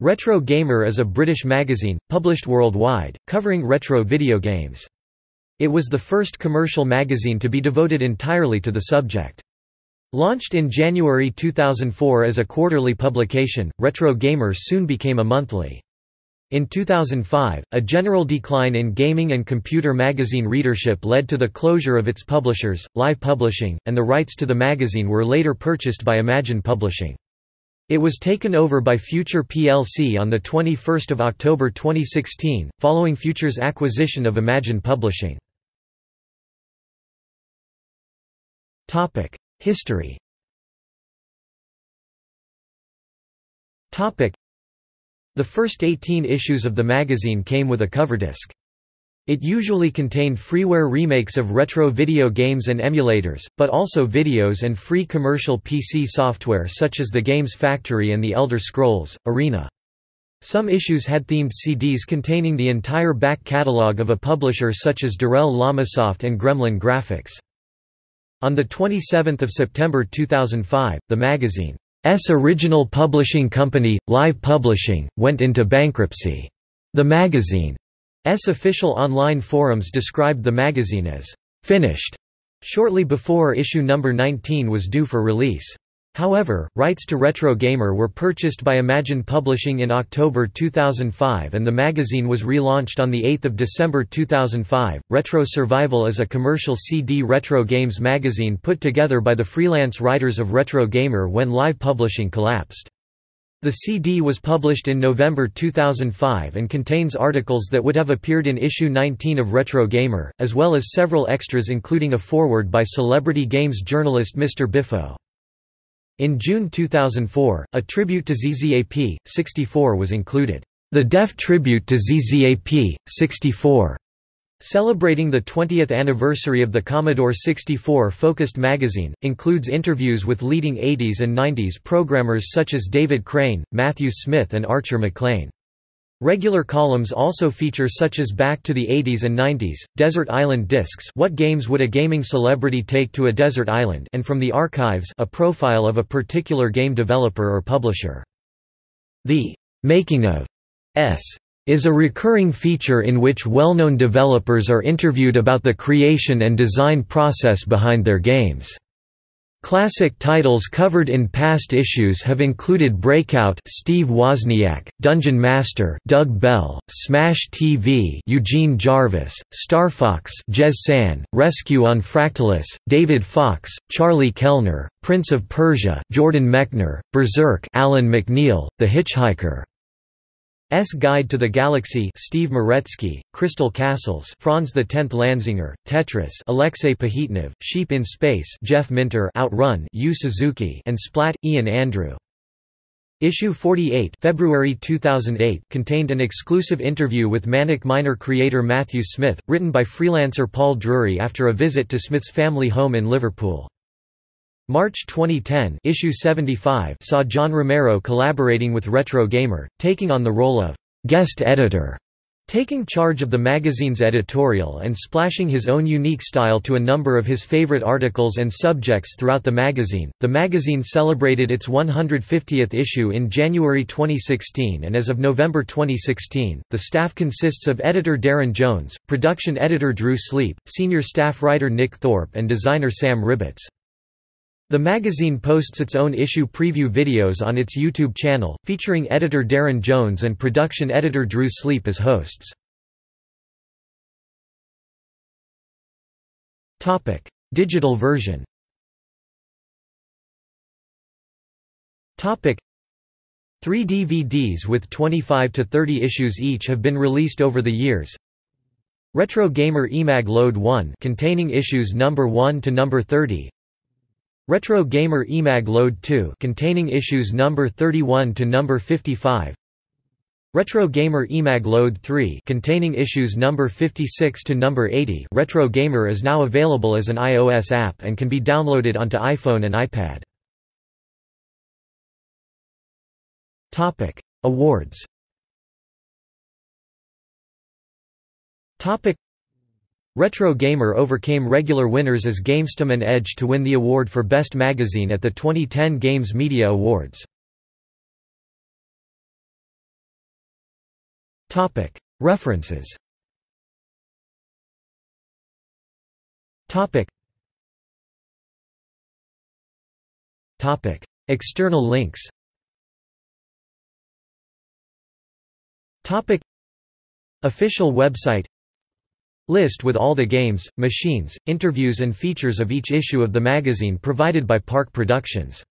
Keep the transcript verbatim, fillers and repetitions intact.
Retro Gamer is a British magazine, published worldwide, covering retro video games. It was the first commercial magazine to be devoted entirely to the subject. Launched in January two thousand four as a quarterly publication, Retro Gamer soon became a monthly. In two thousand five, a general decline in gaming and computer magazine readership led to the closure of its publishers, Live Publishing, and the rights to the magazine were later purchased by Imagine Publishing. It was taken over by Future P L C on the twenty-first of October twenty sixteen, following Future's acquisition of Imagine Publishing. History. The first eighteen issues of the magazine came with a cover disc. It usually contained freeware remakes of retro video games and emulators, but also videos and free commercial P C software such as The Games Factory and The Elder Scrolls Arena. Some issues had themed C Ds containing the entire back catalog of a publisher such as Durrell Llamasoft and Gremlin Graphics. On the twenty-seventh of September two thousand five, the magazine's original publishing company, Live Publishing, went into bankruptcy. The magazine S official online forums described the magazine as finished shortly before issue number nineteen was due for release. However, rights to Retro Gamer were purchased by Imagine Publishing in October two thousand five and the magazine was relaunched on the eighth of December two thousand five. Retro Survival is a commercial C D retro games magazine put together by the freelance writers of Retro Gamer when Live Publishing collapsed. The C D was published in November two thousand five and contains articles that would have appeared in issue nineteen of Retro Gamer, as well as several extras including a foreword by celebrity games journalist Mister Biffo. In June two thousand four, a tribute to Zzap! sixty-four was included. The Def Tribute to Zzap! sixty-four. Celebrating the twentieth anniversary of the Commodore sixty-four-focused magazine, includes interviews with leading eighties and nineties programmers such as David Crane, Matthew Smith and Archer McLean. Regular columns also feature such as Back to the eighties and nineties, Desert Island Discs, What Games Would a Gaming Celebrity Take to a Desert Island, and From the Archives, a profile of a particular game developer or publisher. The Making of S is a recurring feature in which well-known developers are interviewed about the creation and design process behind their games. Classic titles covered in past issues have included Breakout, Steve Wozniak, Dungeon Master, Doug Bell, Smash T V, Eugene Jarvis, Star Fox, Jez San, Rescue on Fractalis, David Fox, Charlie Kellner, Prince of Persia, Jordan Mechner, Berserk, Alan McNeil, The Hitchhiker. S Guide to the Galaxy, Steve Meretsky, Crystal Castles, Franz the Tenth Lanzinger, Tetris, Alexey Pajitnov, Sheep in Space, Jeff Minter, Outrun, Yu Suzuki, and Splat, Ian Andrew. Issue forty-eight, February two thousand eight, contained an exclusive interview with Manic Miner creator Matthew Smith, written by freelancer Paul Drury after a visit to Smith's family home in Liverpool. March twenty ten, issue seventy-five saw John Romero collaborating with Retro Gamer, taking on the role of guest editor, taking charge of the magazine's editorial and splashing his own unique style to a number of his favorite articles and subjects throughout the magazine. The magazine celebrated its one hundred fiftieth issue in January twenty sixteen, and as of November twenty sixteen, the staff consists of editor Darren Jones, production editor Drew Sleep, senior staff writer Nick Thorpe, and designer Sam Ribbits. The magazine posts its own issue preview videos on its YouTube channel, featuring editor Darren Jones and production editor Drew Sleep as hosts. Topic: Digital version. Topic: Three D V Ds with twenty-five to thirty issues each have been released over the years. Retro Gamer Emag Load one, containing issues number one to number thirty. Retro Gamer Emag Load two, containing issues number thirty-one to number fifty-five. Retro Gamer Emag Load three, containing issues number fifty-six to number eighty. Retro Gamer is now available as an iOS app and can be downloaded onto iPhone and iPad. Topic: Awards. Topic: Retro Gamer overcame regular winners as Gamestom and Edge to win the award for Best Magazine at the twenty ten Games Media Awards. References. External links. Official website. List with all the games, machines, interviews and features of each issue of the magazine provided by Park Productions.